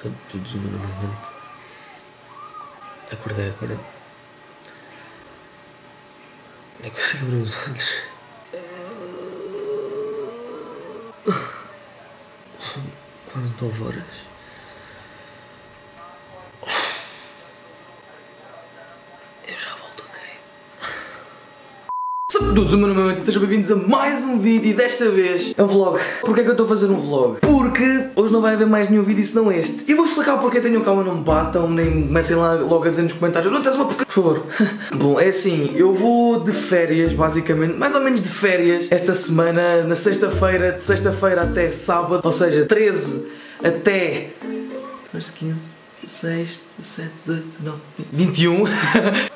sobretudo manualmente. Acordei agora. Nem consigo abrir os olhos. São quase 9 horas. Todos, o meu nome é Matheus, sejam bem-vindos a mais um vídeo e desta vez é um vlog. Porquê é que eu estou a fazer um vlog? Porque hoje não vai haver mais nenhum vídeo senão este. E vou explicar o porquê, tenham calma, não me batam, nem comecem lá logo a dizer nos comentários não tens uma porcaria, por favor. Bom, é assim, eu vou de férias, basicamente, mais ou menos de férias, esta semana, na sexta-feira, de sexta-feira até sábado, ou seja, 13 até... 15... 6, 7, 8, 9, 21.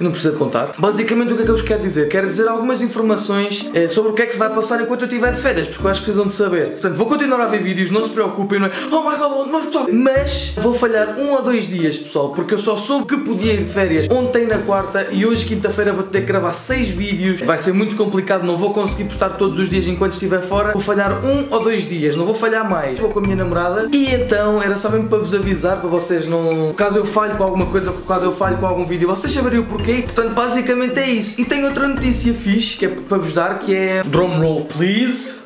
Não preciso de contar. Basicamente o que é que eu vos quero dizer? Quero dizer algumas informações sobre o que é que se vai passar enquanto eu estiver de férias, porque eu acho que precisam de saber. Portanto, vou continuar a ver vídeos, não se preocupem, não é? Oh my god, onde mais pessoal? Mas vou falhar 1 ou 2 dias, pessoal, porque eu só soube que podia ir de férias ontem na quarta e hoje quinta-feira vou ter que gravar 6 vídeos. Vai ser muito complicado, não vou conseguir postar todos os dias enquanto estiver fora. Vou falhar 1 ou 2 dias, não vou falhar mais. Vou com a minha namorada e então era só mesmo para vos avisar, para vocês não... Caso eu falhe com alguma coisa, caso eu falhe com algum vídeo, vocês saberiam o porquê. Portanto, basicamente é isso. E tenho outra notícia fixe que é para vos dar, que é... Drum roll, please.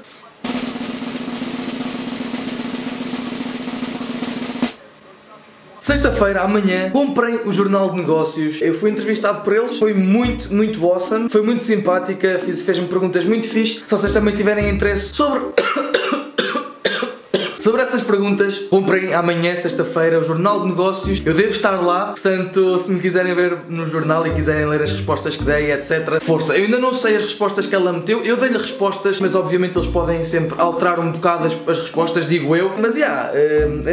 Sexta-feira, amanhã, comprei o Jornal de Negócios. Eu fui entrevistado por eles, foi muito, muito awesome. Foi muito simpática, fez-me perguntas muito fixe. Se vocês também tiverem interesse sobre... Sobre essas perguntas, comprem amanhã, sexta-feira, o Jornal de Negócios. Eu devo estar lá, portanto, se me quiserem ver no jornal e quiserem ler as respostas que dei, etc. Força! Eu ainda não sei as respostas que ela meteu. Eu dei-lhe respostas, mas obviamente eles podem sempre alterar um bocado as respostas, digo eu. Mas, era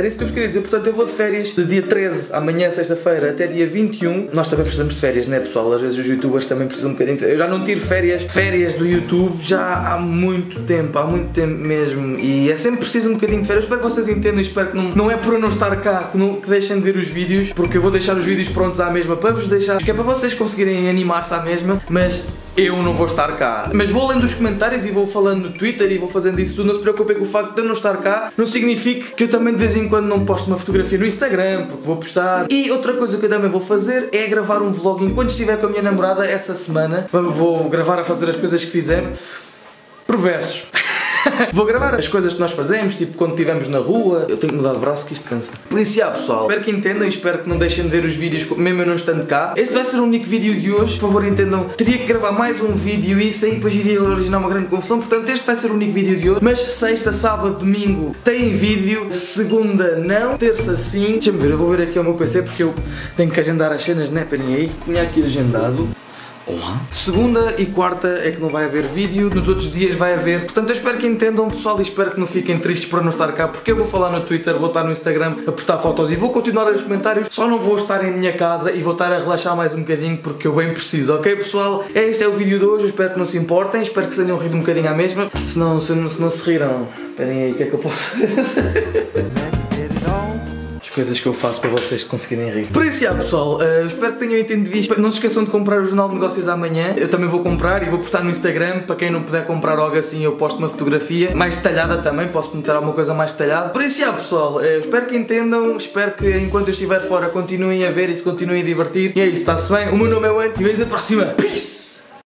isso que eu vos queria dizer. Portanto, eu vou de férias de dia 13, amanhã, sexta-feira, até dia 21. Nós também precisamos de férias, né, pessoal? Às vezes os youtubers também precisam um bocadinho de... Eu já não tiro férias do YouTube já há muito tempo mesmo. E é sempre preciso um bocadinho de férias. Eu espero que vocês entendam e espero que não é por eu não estar cá que deixem de ver os vídeos, porque eu vou deixar os vídeos prontos à mesma para vos deixar, que é para vocês conseguirem animar-se à mesma, mas eu não vou estar cá. Mas vou lendo os comentários e vou falando no Twitter e vou fazendo isso tudo. Não se preocupem com o facto de eu não estar cá, não significa que eu também de vez em quando não posto uma fotografia no Instagram, porque vou postar. E outra coisa que eu também vou fazer é gravar um vlog enquanto estiver com a minha namorada essa semana. Vou gravar a fazer as coisas que fizemos. Perversos. Vou gravar as coisas que nós fazemos, tipo quando estivemos na rua. Eu tenho que mudar de braço que isto cansa. Por isso, pessoal, espero que entendam e espero que não deixem de ver os vídeos, mesmo eu não estando cá. Este vai ser o único vídeo de hoje, por favor entendam. Teria que gravar mais um vídeo e isso aí depois iria originar uma grande confusão. Portanto, este vai ser o único vídeo de hoje. Mas sexta, sábado, domingo tem vídeo. Segunda não, terça sim. Deixa-me ver, eu vou ver aqui ao meu PC porque eu tenho que agendar as cenas, né? Peguem aí, tinha aqui agendado. Olá. Segunda e quarta é que não vai haver vídeo, nos outros dias vai haver. Portanto, eu espero que entendam, pessoal, e espero que não fiquem tristes por não estar cá, porque eu vou falar no Twitter, vou estar no Instagram a postar fotos e vou continuar a ler os comentários. Só não vou estar em minha casa e vou estar a relaxar mais um bocadinho, porque eu bem preciso, ok, pessoal? Este é o vídeo de hoje, eu espero que não se importem, espero que se tenham rido um bocadinho à mesma. Se não se riram, esperem aí, o que é que eu posso fazer? Coisas que eu faço para vocês conseguirem rir. Por isso, pessoal, espero que tenham entendido isto. Não se esqueçam de comprar o Jornal de Negócios amanhã. Eu também vou comprar e vou postar no Instagram. Para quem não puder comprar logo assim, eu posto uma fotografia mais detalhada também. Posso meter alguma coisa mais detalhada. Por isso, pessoal, espero que entendam. Espero que enquanto eu estiver fora continuem a ver e se continuem a divertir. E é isso, está-se bem? O meu nome é Ant e vejo na próxima. Peace!